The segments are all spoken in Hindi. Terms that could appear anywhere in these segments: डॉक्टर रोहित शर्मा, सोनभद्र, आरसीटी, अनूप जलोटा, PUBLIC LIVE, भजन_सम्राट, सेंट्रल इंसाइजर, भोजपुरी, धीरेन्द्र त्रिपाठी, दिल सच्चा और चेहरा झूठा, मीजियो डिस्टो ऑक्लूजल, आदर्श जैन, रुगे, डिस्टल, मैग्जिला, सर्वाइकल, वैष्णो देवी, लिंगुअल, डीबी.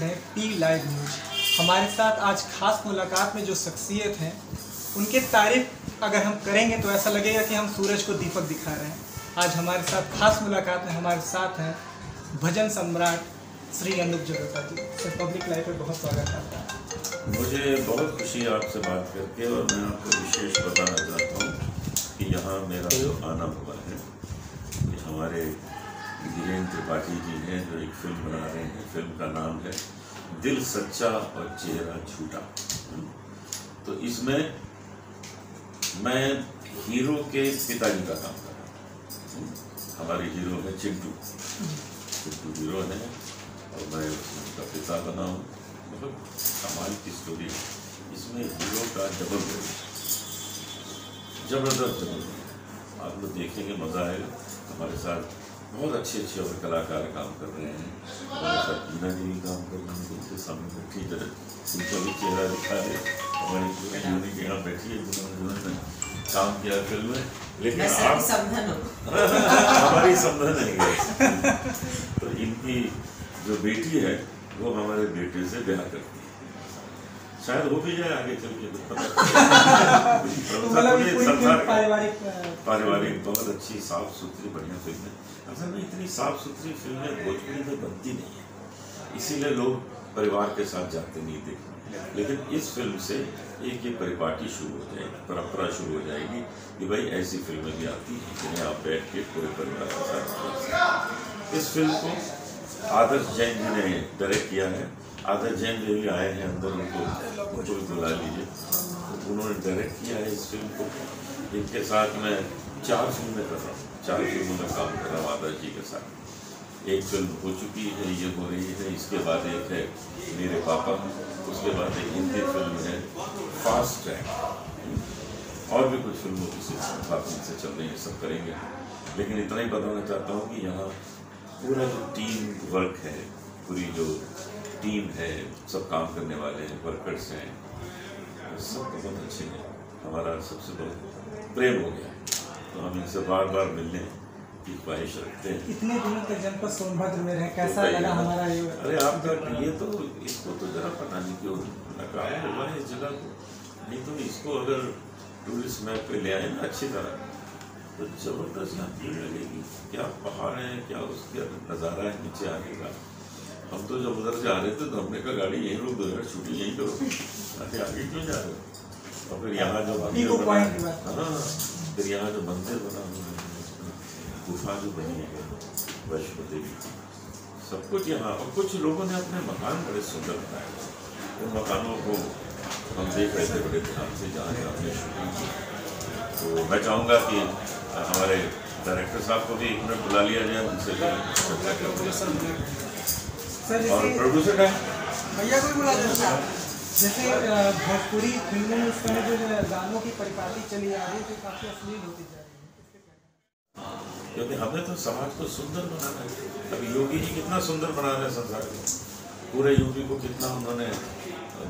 देख रहे हैं पी लाइव न्यूज। हमारे साथ आज खास मुलाकात में जो शख्सियत हैं उनके तारीफ अगर हम करेंगे तो ऐसा लगेगा कि हम सूरज को दीपक दिखा रहे हैं। आज हमारे साथ खास मुलाकात में हमारे साथ हैं भजन सम्राट Shri अनूप जलोटा ji. Sir public live में बहुत स्वागत करता है। मुझे बहुत खुशी है आपसे बात करके और मैं आपको विशेष बताना चाहता हूँ कि यहाँ मेरा जो आना हुआ है कि हमारे धीरेन्द्र त्रिपाठी जी हैं जो एक फिल्म बना रहे हैं। फिल्म का नाम है दिल सच्चा और चेहरा झूठा। तो इसमें मैं हीरो के पिताजी का काम कर रहा हूँ। हमारे हीरो है चिंटू, चिंटू हीरो है और मैं उसका पिता बना हूँ। मतलब कमाल की स्टोरी है। इसमें हीरो का डबल रोल जबरदस्त आप लोग देखेंगे, मज़ा आएगा। हमारे साथ बहुत अच्छे और कलाकार काम कर रहे हैं। हमारे साथ मीना जी भी काम कर रहे हैं, उनके सामने बैठी तरह उनका भी चेहरा दिखा रहे। हमारी पूरी यूनि के यहाँ बैठी है जिन्होंने काम किया फिल्म में। लेकिन हमारी समझन है तो इनकी जो बेटी है वो हमारे बेटे से ब्याह करती है, शायद हो भी जाए आगे चल के। पारिवारिक बहुत अच्छी साफ सुथरी बढ़िया फिल्म है। असल में इतनी साफ सुथरी फिल्में भोजपुरी में बनती नहीं है, इसीलिए लोग परिवार के साथ जाते नहीं देखने। लेकिन इस फिल्म से एक ये परिपाटी शुरू हो जाएगी, परंपरा शुरू हो जाएगी कि भाई ऐसी फिल्में भी आती हैं जिन्हें आप बैठ के पूरे परिवार के साथ देख सकते। इस फिल्म को आदर्श जैन जी ने डायरेक्ट किया है। आदर्श जैन जी भी आए हैं अंदर, उनको बुला लीजिए। उन्होंने डायरेक्ट किया है इस फिल्म को। इनके साथ मैं 4 फिल्में कर रहा हूँ, 4 फिल्मों में काम कर रहा हूँ आदर्श जी के साथ। एक फिल्म हो चुकी है, ये हो रही है, इसके बाद एक है मेरे पापा, उसके बाद एक हिंदी फिल्म है फास्ट ट्रैक। और भी कुछ फिल्मों की बातों से चल रही है, सब करेंगे। लेकिन इतना ही बताना चाहता हूँ कि यहाँ पूरा जो टीम वर्क है, पूरी जो टीम है, सब काम करने वाले हैं, वर्कर्स हैं, सब बहुत अच्छे हैं। हमारा सबसे बहुत प्रेम हो गया है तो हम इनसे बार बार मिलने की ख्वाहिश रखते हैं। इतने दिनों तक जनपद सोनभद्र में रहे, कैसा लगा हमारा ये? अरे आपका ये तो इसको तो ज़रा पता नहीं क्यों लगाया हुआ है इस जगह को, नहीं तो इसको अगर टूरिस्ट मैप पर ले आए ना अच्छी तरह तो ज़बरदस्त यहाँ भीड़ लगेगी। क्या पहाड़ है, क्या उसके नज़ारा है नीचे आने का। हम तो जब उधर से आ रहे थे तो हमने कहा गाड़ी यहीं रोक दो, छुट्टी यहीं करो, आगे आगे क्यों जा रहे हो। और फिर यहाँ जो मंदिर बना, हाँ फिर यहाँ जो मंदिर बना, गुफा जो बनी है वैष्णो देवी, सब कुछ यहाँ। और कुछ लोगों ने अपने मकान बड़े सुंदर बनाए, उन मकानों को हम देख रहे थे बड़े ध्यान से जहाँ से हमने शूटिंग की। तो मैं चाहूँगा कि हमारे डायरेक्टर साहब को भी 1 मिनट बुला लिया जाए, उनसे चर्चा करें। और प्रोड्यूसर है भैया को बुला दें। जैसे भोजपुरी फिल्मों में इस समय जो गानों की परिपाटी चली आ रही है तो काफ़ी अश्लील होती जा रही है, क्योंकि हमें तो समाज को सुंदर बनाना है। अब योगी जी कितना सुंदर बना रहे हैं संसार को, पूरे यूपी को कितना उन्होंने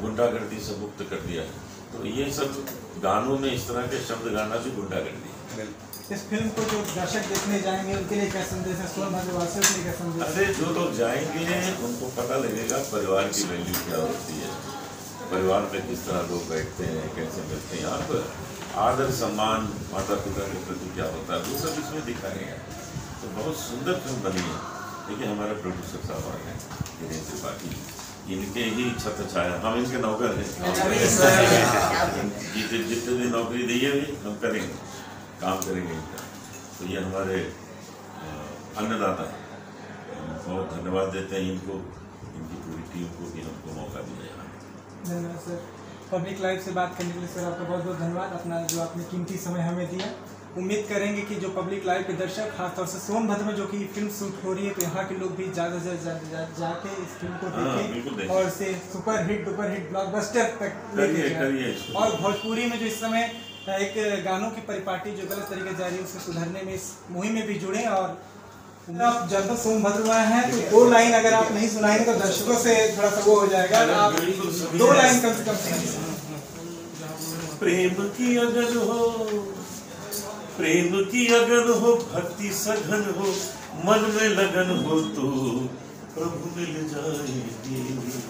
गुंडागर्दी से मुक्त कर दिया है। तो ये सब गानों में इस तरह के शब्द गाना भी गुंडागर्दी है। इस फिल्म को जो दर्शक देखने जाएंगे उनके लिए क्या संदेश है, सोनभद्रवासियों के लिए क्या संदेश? अरे जो लोग जाएंगे उनको पता लगेगा परिवार की वैल्यू क्या होती है, परिवार में किस तरह लोग बैठते हैं, कैसे मिलते हैं, यहाँ पर आदर सम्मान माता पिता के प्रति क्या होता है, वो सब इसमें दिखाएगा। तो बहुत सुंदर फिल्म बनी है। देखिए हमारे प्रोड्यूसर साहब आ गए धीरेन्द्र त्रिपाठी, इनके ही छत्र छाया, हम इनके नौकर हैं। जितने भी नौकरी दी है हम करेंगे, काम करेंगे इनका। तो ये हमारे अन्नदाता हैं, बहुत धन्यवाद देते हैं इनको, इनकी पूरी टीम को कि हमको मौका दिया। धन्यवाद सर। पब्लिक लाइव से बात करने के लिए सर आपका बहुत बहुत धन्यवाद, अपना जो आपने कीमती समय हमें दिया। उम्मीद करेंगे कि जो पब्लिक लाइव के दर्शक खासतौर से सोनभद्र में जो कि फिल्म शूट हो रही है तो यहाँ के लोग भी ज़्यादा से ज़्यादा जाके इस फिल्म को देखें और इसे सुपर हिट ब्लॉकबस्टर तक लेके जाए। और भोजपुरी में जो इस समय एक गानों की परिपाटी जो गलत तरीके जा रही है उसे सुधारने में इस मुहिम में भी जुड़ें। और आप जनपद सोनभद्र में हैं तो 2 लाइन अगर आप नहीं सुनाएंगे तो दर्शकों से थोड़ा सा वो हो जाएगा। आप 2 लाइन कम से कम। प्रेम की अगन हो, भक्ति सघन हो, मन में लगन हो तो प्रभु मिल जाएगी।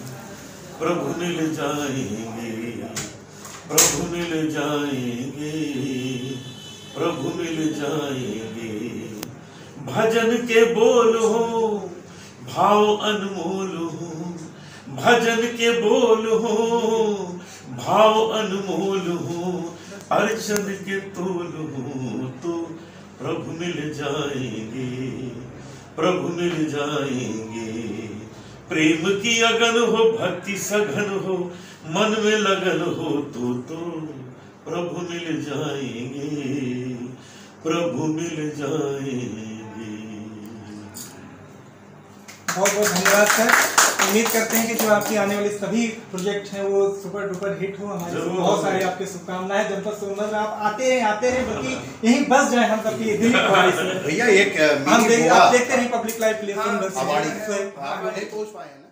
प्रभु मिल जाएंगे। भजन के बोल हो भाव अनमोल हो, भजन के बोल हो भाव अनमोल हो, अर्चन के तोल हो तो प्रभु मिल जाएंगे। प्रेम की अगन हो, भक्ति सघन हो, मन में लगन हो तो प्रभु मिल जाएंगे। बहुत बहुत धन्यवाद सर। उम्मीद करते हैं कि जो आपकी आने वाले सभी प्रोजेक्ट हैं वो सुपर डुपर हिट हो। हमारे बहुत सारी आपकी शुभकामनाएं। जनपद सोनभद्र में आप आते हैं बल्कि यहीं बस जाए हम सबकी दिल भैया। एक आप देखते रहे पब्लिक लाइव।